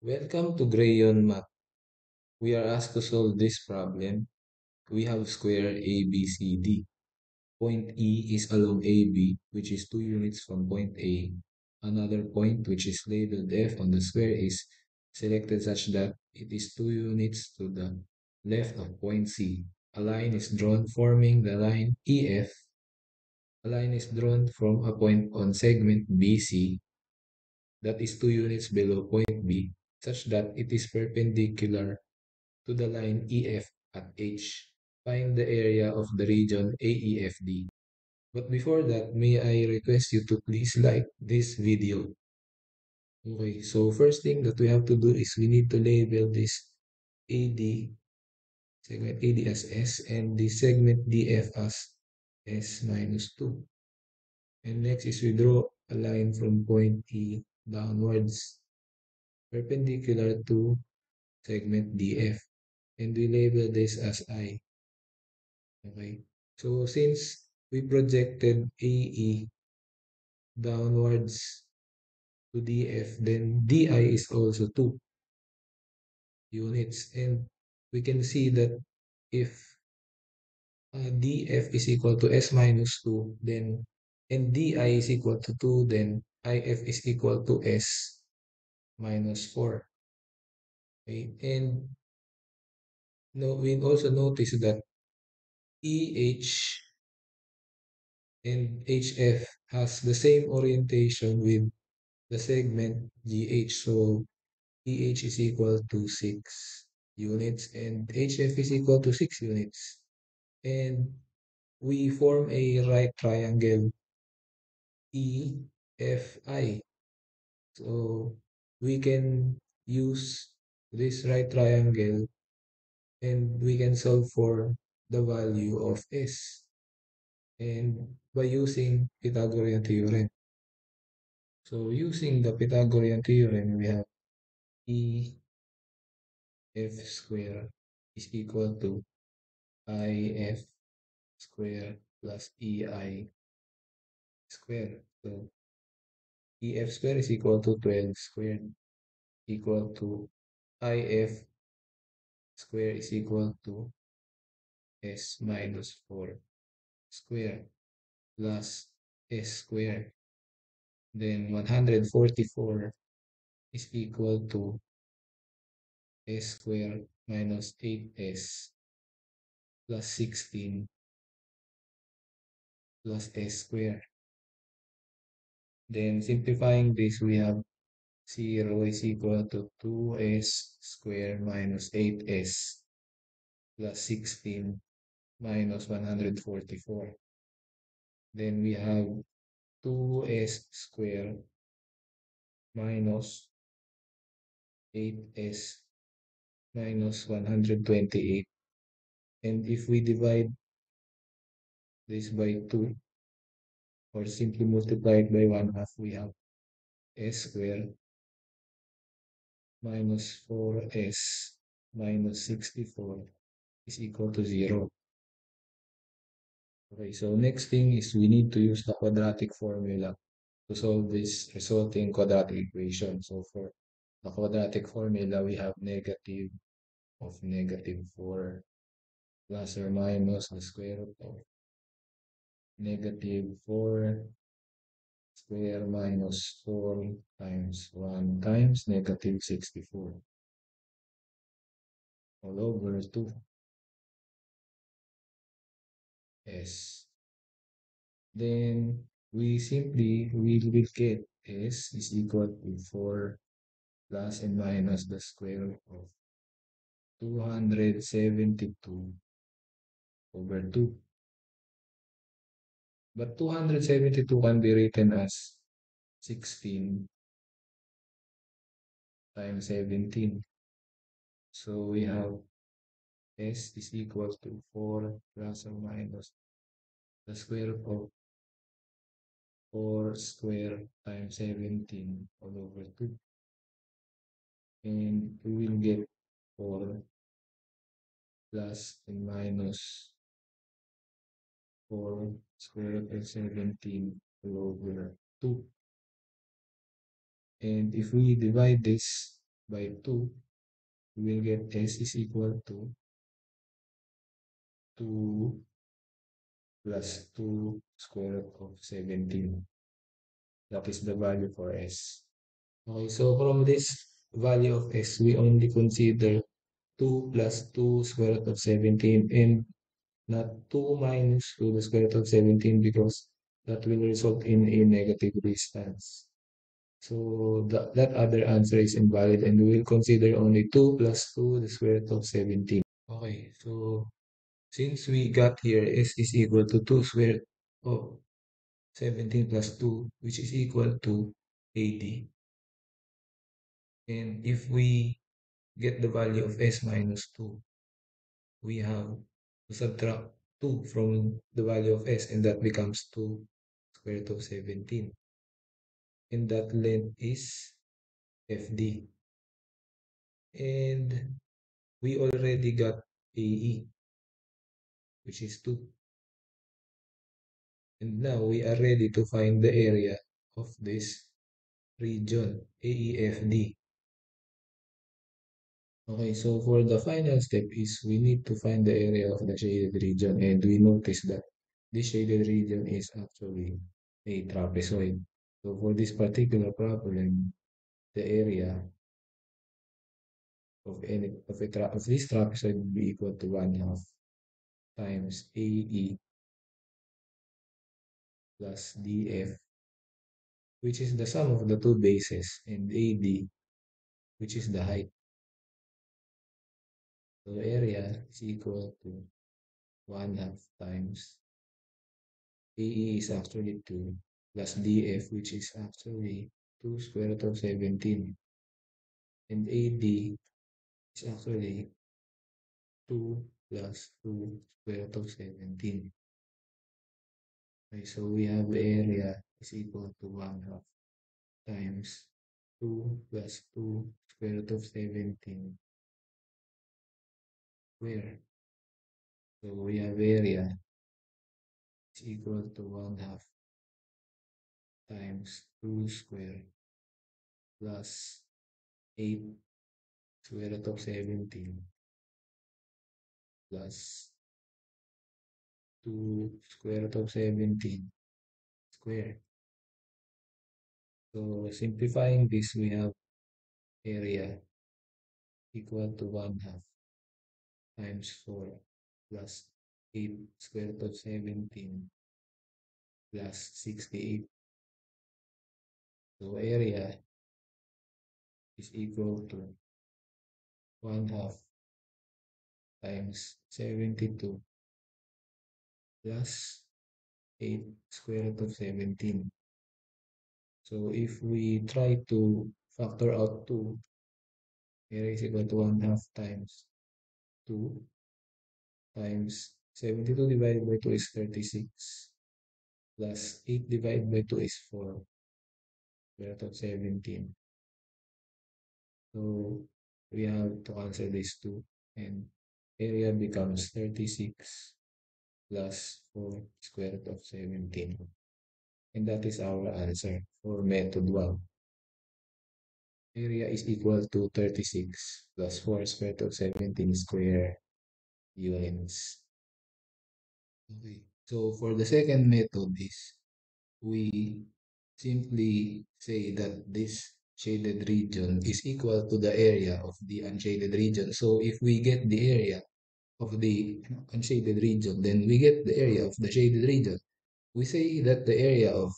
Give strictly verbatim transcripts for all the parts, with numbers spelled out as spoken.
Welcome to GrayYeon Math. We are asked to solve this problem. We have square A B C D. Point E is along A B, which is two units from point A. Another point, which is labeled F on the square, is selected such that it is two units to the left of point C. A line is drawn forming the line E F. A line is drawn from a point on segment B C that is two units below point B, such that it is perpendicular to the line E F at H. Find the area of the region A E F D. But before that, may I request you to please like this video. Okay, so first thing that we have to do is we need to label this A D, segment A D as S, and the segment D F as S minus two. And next is we draw a line from point E downwards perpendicular to segment D F, and we label this as I. Okay, so since we projected A E downwards to D F, then D I is also two units, and we can see that if uh, D F is equal to S minus two, then and D I is equal to two, then I F is equal to S minus four. Okay, and no, we also notice that E H and H F has the same orientation with the segment G H, so E H is equal to six units and H F is equal to six units, and we form a right triangle E F I. So we can use this right triangle and we can solve for the value of S, and by using Pythagorean theorem. So using the Pythagorean theorem, we have E F square is equal to I F square plus E I square. So E F square is equal to twelve squared equal to I F square is equal to S minus four square plus S square. Then one hundred forty-four is equal to S square minus eight S plus sixteen plus S square. Then simplifying this, we have zero is equal to two S squared minus eight S plus sixteen minus one hundred forty-four. Then we have two S squared minus eight S minus one hundred twenty-eight. And if we divide this by two, or simply multiply it by one half, we have S squared minus four S minus sixty-four is equal to zero. Okay, so next thing is we need to use the quadratic formula to solve this resulting quadratic equation. So for the quadratic formula, we have negative of negative four plus or minus the square root of negative four square minus four times one times negative sixty-four all over two S. Then we simply we will get S is equal to four plus and minus the square root of two hundred seventy-two over two. But two hundred seventy-two can be written as sixteen times seventeen. So we have S is equal to four plus or minus the square of four squared times seventeen all over two. And we will get four plus and minus four square root of seventeen over two. And if we divide this by two, we will get S is equal to two plus two square root of seventeen. That is the value for S. Okay, so from this value of S, we only consider two plus two square root of seventeen and not two minus two the square root of seventeen, because that will result in a negative distance. So that, that other answer is invalid, and we will consider only two plus two the square root of seventeen. Okay, so since we got here S is equal to two square root of seventeen plus two, which is equal to eighty. And if we get the value of S minus two, we have to subtract two from the value of S, and that becomes two square root of seventeen. And that length is F D. And we already got A E, which is two. And now we are ready to find the area of this region, A E F D. Okay, so for the final step is we need to find the area of the shaded region, and we notice that this shaded region is actually a trapezoid. So for this particular problem, the area of any of, a tra of this trapezoid will be equal to one half times A E plus D F, which is the sum of the two bases, and A D, which is the height. So area is equal to one half times A E is actually two plus D F, which is actually two square root of seventeen, and A D is actually two plus two square root of seventeen. Okay, so we have area is equal to one half times two plus two square root of seventeen square. So we have area is equal to one half times two square plus eight square root of seventeen plus two square root of seventeen square. So simplifying this, we have area equal to one half times four plus eight square root of seventeen plus sixty-eight. So area is equal to one half times seventy-two plus eight square root of seventeen. So if we try to factor out two, area is equal to one half times two times seventy-two divided by two is thirty-six plus eight divided by two is four square root of seventeen. So we have to answer this two, and area becomes thirty-six plus four square root of seventeen. And that is our answer for method one. Area is equal to thirty-six plus four square root of seventeen square units. Okay, so for the second method is we simply say that this shaded region is equal to the area of the unshaded region. So if we get the area of the unshaded region, then we get the area of the shaded region. We say that the area of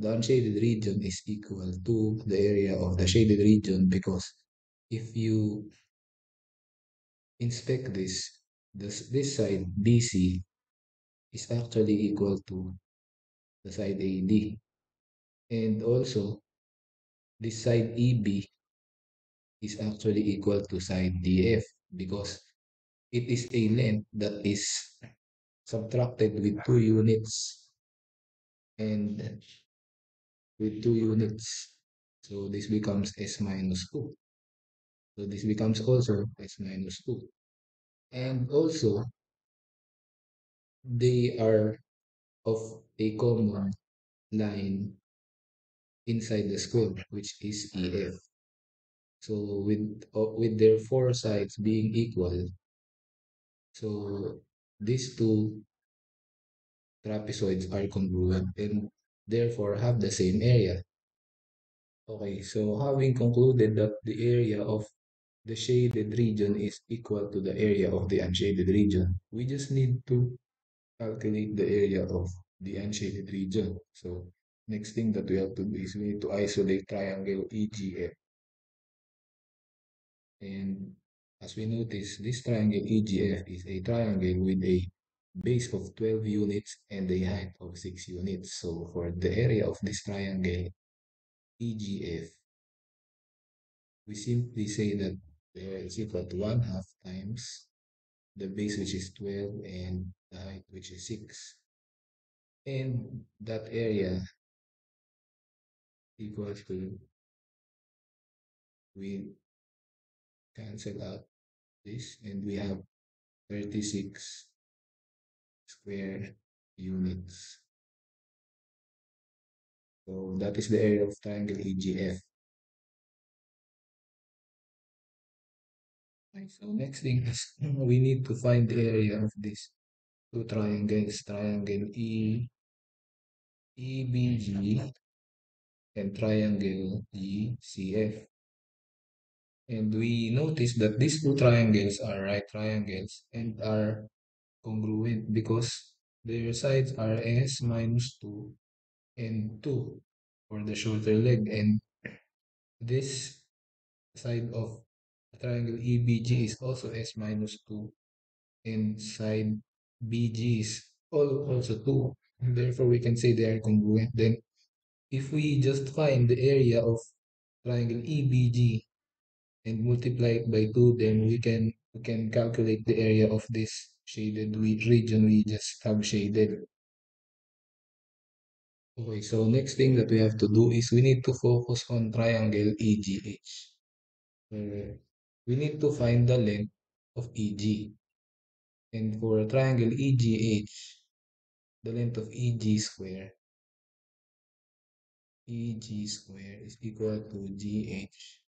the unshaded region is equal to the area of the shaded region, because if you inspect this, this, this side D C is actually equal to the side A D. And also, this side E B is actually equal to side D F, because it is a length that is subtracted with two units and with two units. So this becomes S minus two. So this becomes also S minus two. And also, they are of a common line inside the square, which is E F. So with uh, with their four sides being equal, so these two trapezoids are congruent and therefore have the same area. Okay, so having concluded that the area of the shaded region is equal to the area of the unshaded region, we just need to calculate the area of the unshaded region. So next thing that we have to do is we need to isolate triangle E G F. And as we notice, this triangle E G F is a triangle with a base of twelve units and a height of six units. So for the area of this triangle E G F, we simply say that it's equal to one half times the base, which is twelve, and the height, which is six, and that area equals to, we cancel out this, and we have thirty-six square units. So that is the area of triangle E G F. So next thing is we need to find the area of these two triangles, triangle E, E B G and triangle E C F. And we notice that these two triangles are right triangles and are congruent because their sides are S minus two and two for the shorter leg, and this side of triangle E B G is also S minus two, and side B G is also two. Therefore, we can say they are congruent. Then, if we just find the area of triangle E B G and multiply it by two, then we can we can calculate the area of this shaded region we just have shaded. Okay, so next thing that we have to do is we need to focus on triangle E G H. Uh, We need to find the length of E G. And for a triangle E G H, the length of EG square, EG square is equal to G H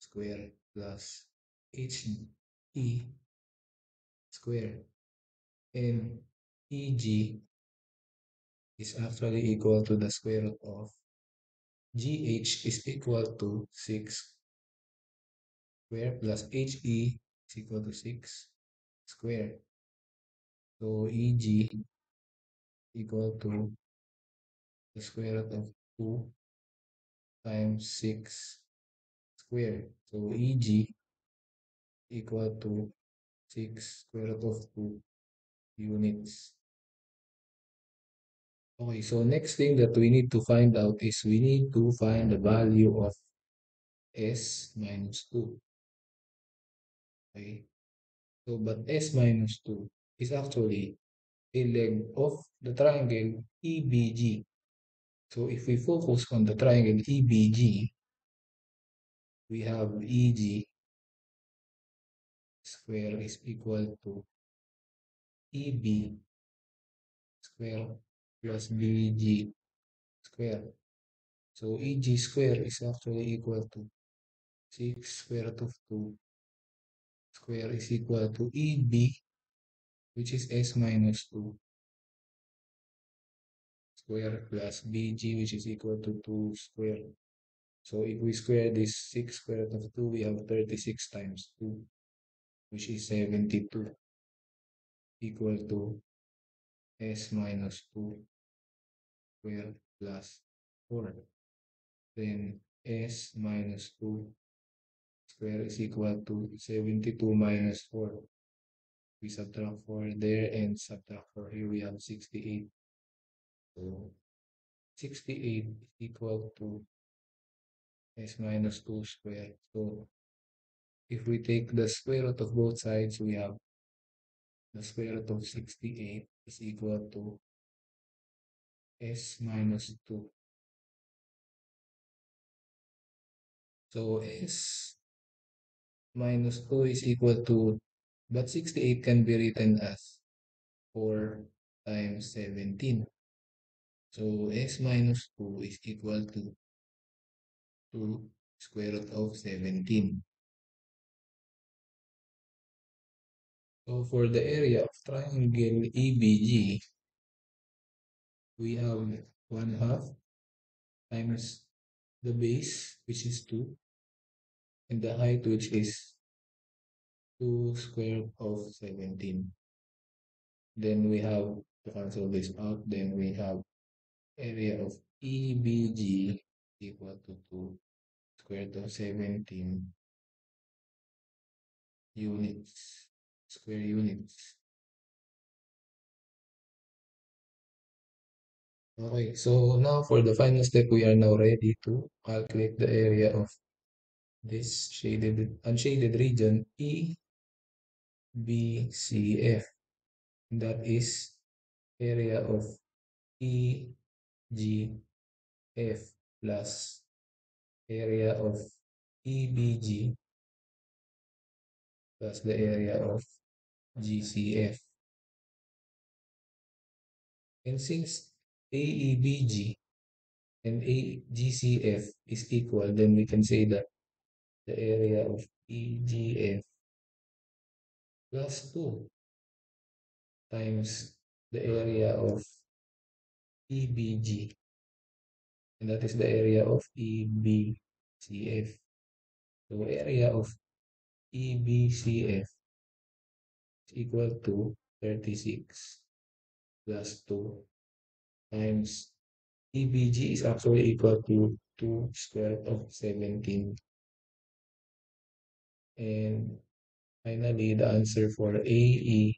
square plus H E square. And E G is actually equal to the square root of G H, is equal to six square plus H E is equal to six square. So E G equal to the square root of two times six square. So E G equal to six square root of two units. Okay, so next thing that we need to find out is we need to find the value of S minus two. Okay, so but S minus two is actually a leg of the triangle E B G. So if we focus on the triangle E B G, we have E G square is equal to E B square plus B G square. So E G square is actually equal to six square root of two square is equal to E B, which is S minus two square plus B G, which is equal to two square. So if we square this six square root of two, we have thirty-six times two, which is seventy-two, equal to S minus two square plus four. Then S minus two square is equal to seventy-two minus four. We subtract four there and subtract four here. We have sixty-eight. So sixty-eight is equal to S minus two square. So if we take the square root of both sides, we have the square root of sixty-eight is equal to S minus two. So S minus two is equal to, but sixty-eight can be written as four times seventeen. So S minus two is equal to two square root of seventeen. So for the area of triangle A B G, we have one half times the base, which is two, and the height, which is two square of seventeen. Then we have to cancel this out. Then we have area of E B G equal to two square root of seventeen units, square units. Okay, so now for the final step, we are now ready to calculate the area of this shaded unshaded region E B C F. That is area of E G F plus area of E B G plus the area of G C F. And since A E B G and A G C F is equal, then we can say that the area of E G F plus two times the area of E B G, and that is the area of E B C F. So area of E B C F is equal to thirty-six plus two times E B G is actually equal to two square root of seventeen. And finally, the answer for A E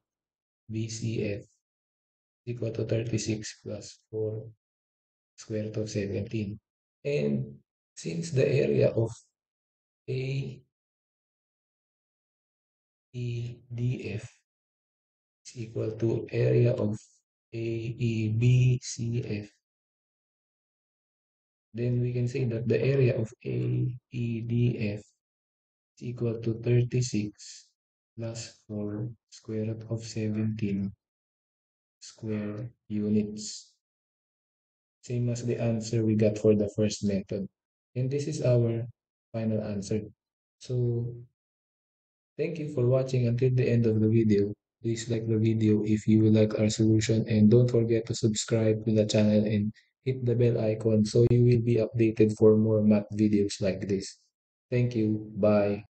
B C F equal to thirty-six plus four square root of seventeen. And since the area of A E D F is equal to area of A E B C F, then we can say that the area of A E D F is equal to thirty-six plus four square root of seventeen square units, same as the answer we got for the first method. And this is our final answer. So thank you for watching until the end of the video. Please like the video if you like our solution, and don't forget to subscribe to the channel and hit the bell icon so you will be updated for more math videos like this. Thank you. Bye.